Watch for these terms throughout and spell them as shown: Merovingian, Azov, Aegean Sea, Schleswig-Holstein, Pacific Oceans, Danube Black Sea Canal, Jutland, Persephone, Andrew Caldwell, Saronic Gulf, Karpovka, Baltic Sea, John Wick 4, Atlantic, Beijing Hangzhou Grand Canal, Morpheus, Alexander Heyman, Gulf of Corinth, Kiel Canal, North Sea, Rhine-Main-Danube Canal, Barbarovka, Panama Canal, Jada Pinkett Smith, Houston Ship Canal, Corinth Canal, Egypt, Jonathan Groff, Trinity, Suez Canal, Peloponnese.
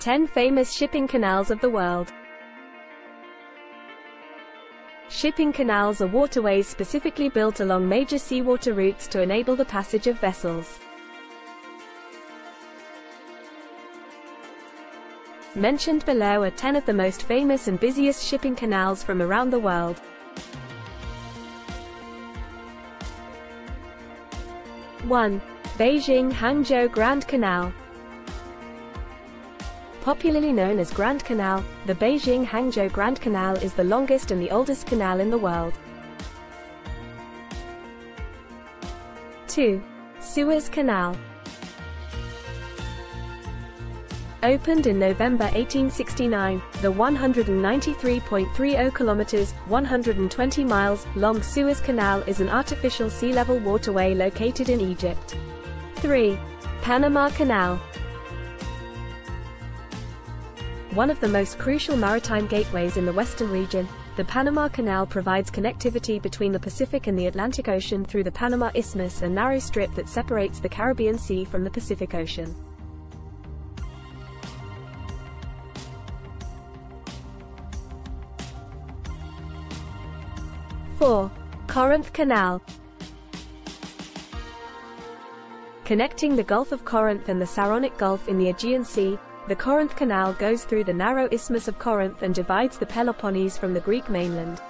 10 famous shipping canals of the world. Shipping canals are waterways specifically built along major seawater routes to enable the passage of vessels. Mentioned below are 10 of the most famous and busiest shipping canals from around the world. (1) Beijing Hangzhou Grand Canal. Popularly known as Grand Canal, the Beijing Hangzhou Grand Canal is the longest and the oldest canal in the world. 2) Suez Canal. Opened in November 1869, the 193.30 kilometers (120 miles) long Suez Canal is an artificial sea-level waterway located in Egypt. 3) Panama Canal. One of the most crucial maritime gateways in the Western region, the Panama Canal provides connectivity between the Pacific and the Atlantic Ocean through the Panama Isthmus, a narrow strip that separates the Caribbean Sea from the Pacific Ocean. 4) Corinth Canal. Connecting the Gulf of Corinth and the Saronic Gulf in the Aegean Sea, the Corinth Canal goes through the narrow isthmus of Corinth and divides the Peloponnese from the Greek mainland.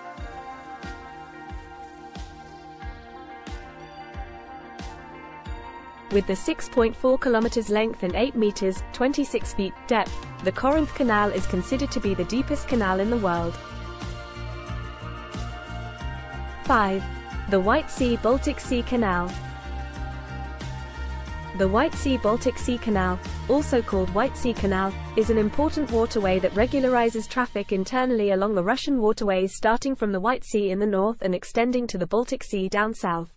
5) With the 6.4 kilometers length and 8 meters (26 feet) depth, the Corinth Canal is considered to be the deepest canal in the world. 5) The White Sea-Baltic Sea Canal. The White Sea-Baltic Sea Canal, also called White Sea Canal, is an important waterway that regularizes traffic internally along the Russian waterways starting from the White Sea in the north and extending to the Baltic Sea down south.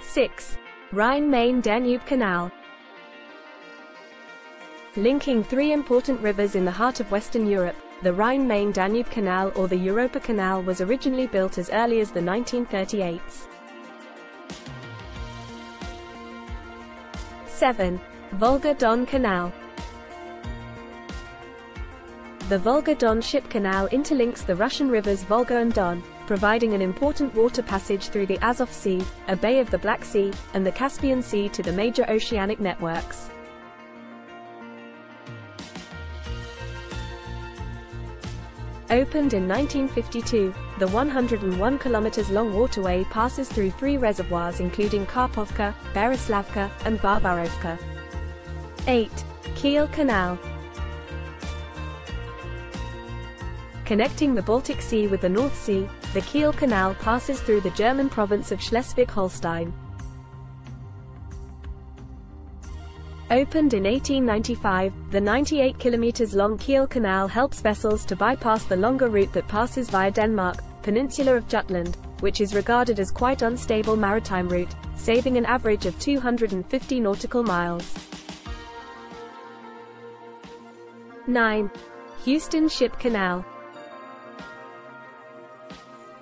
6) Rhine-Main-Danube Canal. Linking three important rivers in the heart of Western Europe, the Rhine-Main-Danube Canal, or the Europa Canal, was originally built as early as the 1938s. 7) Volga-Don Canal. The Volga-Don Ship Canal interlinks the Russian rivers Volga and Don, providing an important water passage through the Azov Sea, a bay of the Black Sea, and the Caspian Sea to the major oceanic networks. 8) Opened in 1952, the 101 kilometers long waterway passes through three reservoirs including Karpovka, Berezlavka, and Barbarovka. 8) Kiel Canal. Connecting the Baltic Sea with the North Sea, the Kiel Canal passes through the German province of Schleswig-Holstein. Opened in 1895, the 98 kilometers long Kiel Canal helps vessels to bypass the longer route that passes via Denmark, peninsula of Jutland, which is regarded as quite unstable maritime route, saving an average of 250 nautical miles. 9) Houston Ship Canal.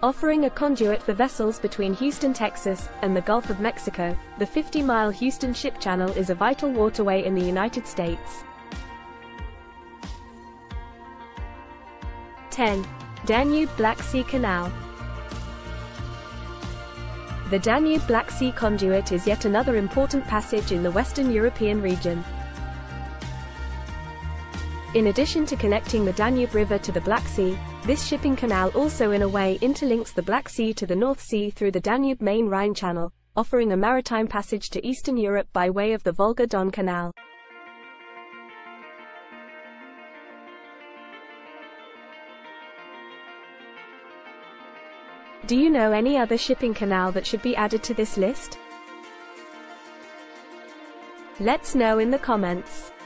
Offering a conduit for vessels between Houston, Texas, and the Gulf of Mexico, the 50-mile Houston Ship Canal is a vital waterway in the United States. 10) Danube Black Sea Canal. The Danube Black Sea conduit is yet another important passage in the Western European region. In addition to connecting the Danube River to the Black Sea, this shipping canal also in a way interlinks the Black Sea to the North Sea through the Danube-Main-Rhine Channel, offering a maritime passage to Eastern Europe by way of the Volga-Don Canal. 11) Do you know any other shipping canal that should be added to this list? Let's know in the comments.